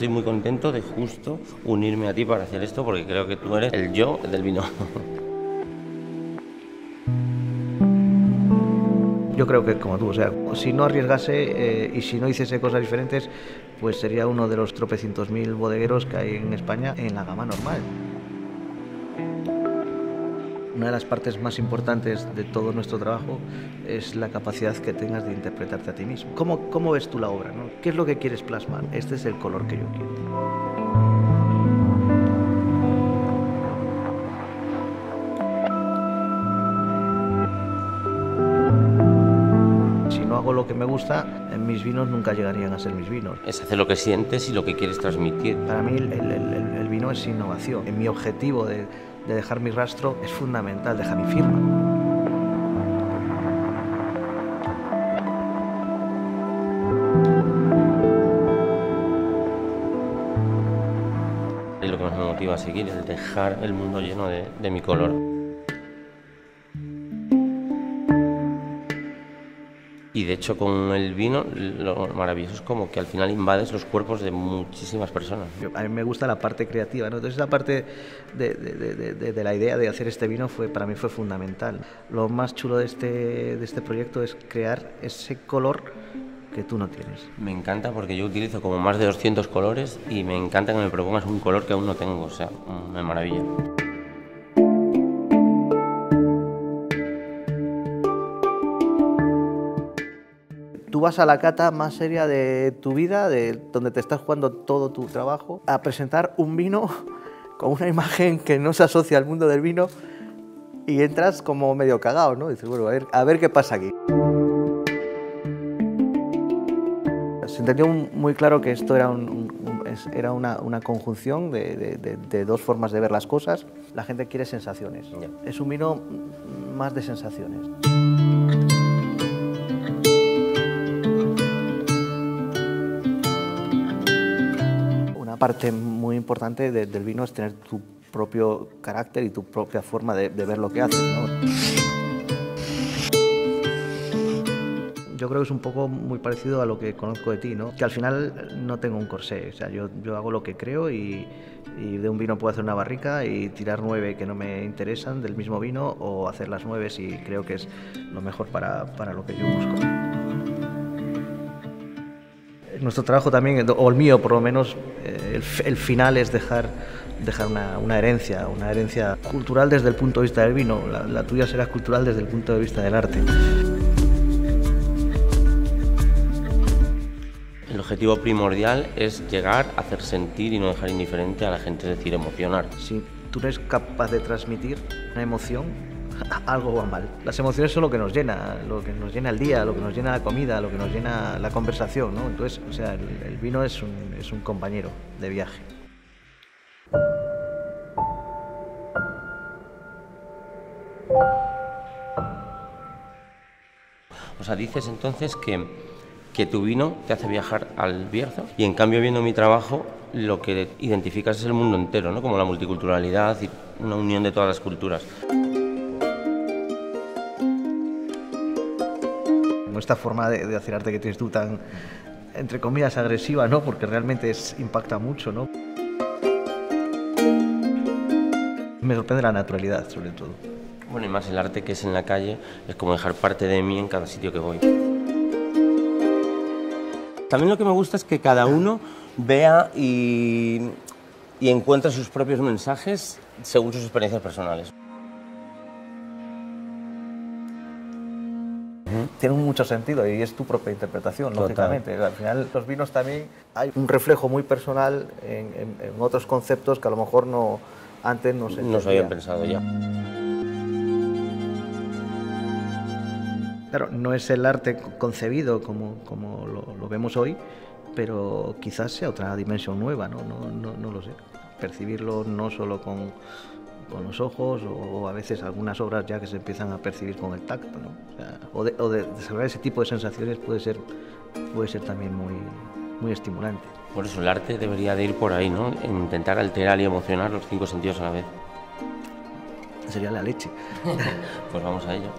estoy muy contento de justo unirme a ti para hacer esto, porque creo que tú eres el yo del vino. Yo creo que es como tú, o sea, si no arriesgase y si no hiciese cosas diferentes, pues sería uno de los tropecientos mil bodegueros que hay en España en la gama normal. Una de las partes más importantes de todo nuestro trabajo es la capacidad que tengas de interpretarte a ti mismo. ¿Cómo ves tú la obra, ¿no? ¿Qué es lo que quieres plasmar? Este es el color que yo quiero. Hago lo que me gusta, mis vinos nunca llegarían a ser mis vinos. Es hacer lo que sientes y lo que quieres transmitir. Para mí el vino es innovación. En mi objetivo de dejar mi rastro es fundamental, dejar mi firma. Y lo que más me motiva a seguir es dejar el mundo lleno de mi color. Y de hecho con el vino lo maravilloso es como que al final invades los cuerpos de muchísimas personas. A mí me gusta la parte creativa, ¿no? Entonces la parte de la idea de hacer este vino para mí fue fundamental. Lo más chulo de este proyecto es crear ese color que tú no tienes. Me encanta porque yo utilizo como más de 200 colores y me encanta que me propongas un color que aún no tengo, o sea, me maravilla. Tú vas a la cata más seria de tu vida, donde te estás jugando todo tu trabajo, a presentar un vino con una imagen que no se asocia al mundo del vino y entras como medio cagado, ¿no? Dices, bueno, a ver qué pasa aquí. Se entendió muy claro que esto era una conjunción de dos formas de ver las cosas. La gente quiere sensaciones. Es un vino más de sensaciones. Parte muy importante del vino es tener tu propio carácter y tu propia forma de ver lo que haces, ¿no? Yo creo que es un poco muy parecido a lo que conozco de ti, ¿no? Que al final no tengo un corsé, o sea, yo hago lo que creo y de un vino puedo hacer una barrica y tirar 9 que no me interesan del mismo vino o hacer las 9 si creo que es lo mejor para lo que yo busco. Nuestro trabajo también, o el mío por lo menos, el final es dejar una herencia cultural desde el punto de vista del vino. La tuya será cultural desde el punto de vista del arte. El objetivo primordial es llegar a hacer sentir y no dejar indiferente a la gente, es decir, emocionar. Si tú no eres capaz de transmitir una emoción, algo va mal. Las emociones son lo que nos llena el día, lo que nos llena la comida, lo que nos llena la conversación, ¿no? Entonces, o sea, el vino es un compañero de viaje. O sea, dices entonces que tu vino te hace viajar al Bierzo y en cambio viendo mi trabajo lo que identificas es el mundo entero, ¿no? Como la multiculturalidad y una unión de todas las culturas. Esta forma de hacer arte que tienes tú tan, entre comillas, agresiva, ¿no? Porque realmente impacta mucho, ¿no? Me sorprende la naturalidad, sobre todo. Bueno, y más el arte que es en la calle, es como dejar parte de mí en cada sitio que voy. También lo que me gusta es que cada uno vea y encuentre sus propios mensajes según sus experiencias personales. Tiene mucho sentido y es tu propia interpretación, total. Lógicamente. Al final, los vinos también hay un reflejo muy personal en otros conceptos que a lo mejor antes no se habían pensado ya. Claro, no es el arte concebido como lo vemos hoy, pero quizás sea otra dimensión nueva, no lo sé. Percibirlo no solo con los ojos o a veces algunas obras ya que se empiezan a percibir con el tacto, ¿no? O de desarrollar ese tipo de sensaciones puede ser también muy, muy estimulante. Por eso el arte debería de ir por ahí, ¿no? Intentar alterar y emocionar los 5 sentidos a la vez. Sería la leche. Pues vamos a ello.